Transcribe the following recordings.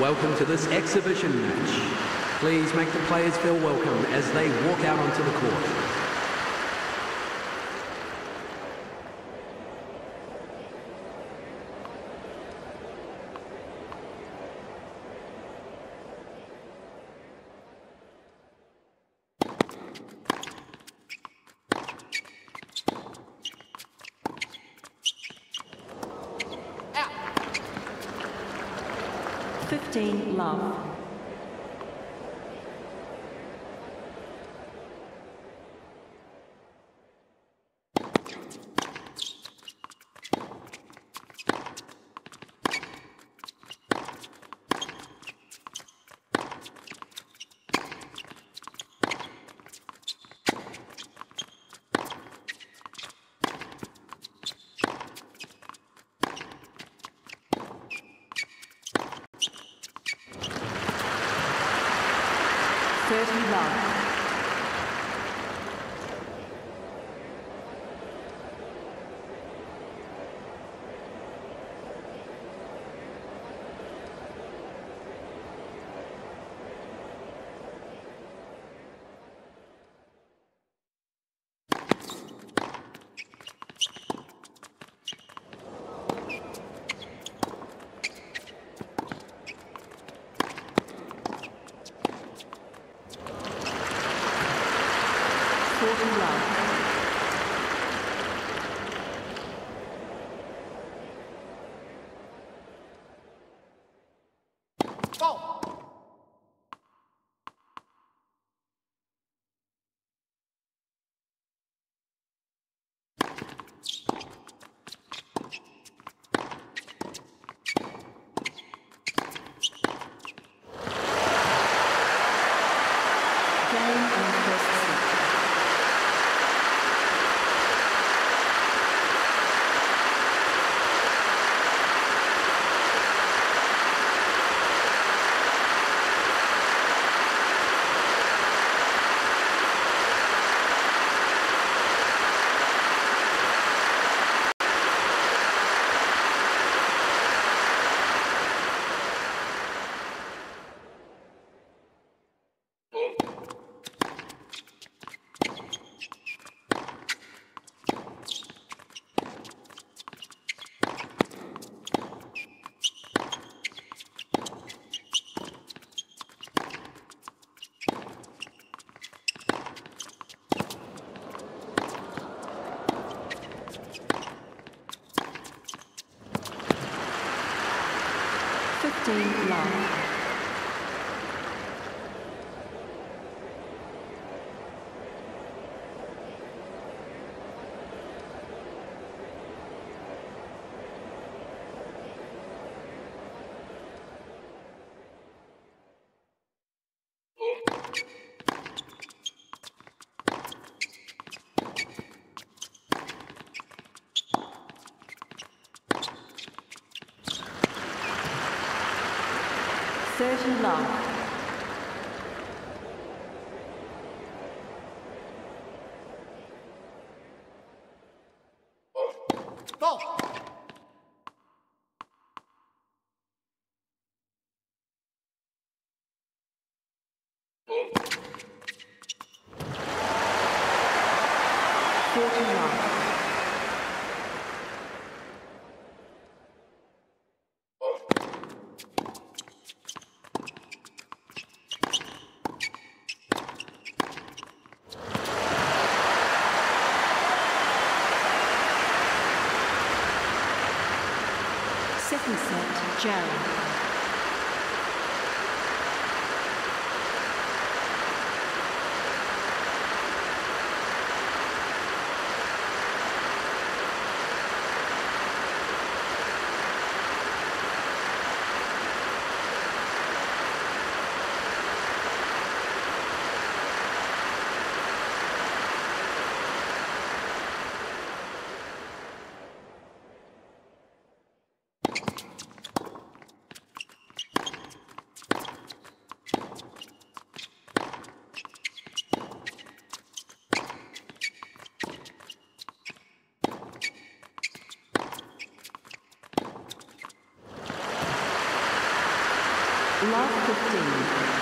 Welcome to this exhibition match. Please make the players feel welcome as they walk out onto the court. Love. Love. Jarry. Last 15.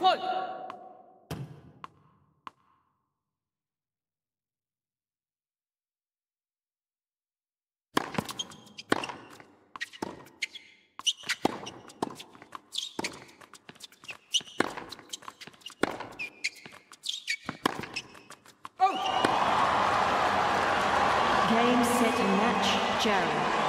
One. Oh. Game, set, match, Jarry.